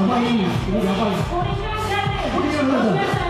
Давай, Илья, давай. Уйдем,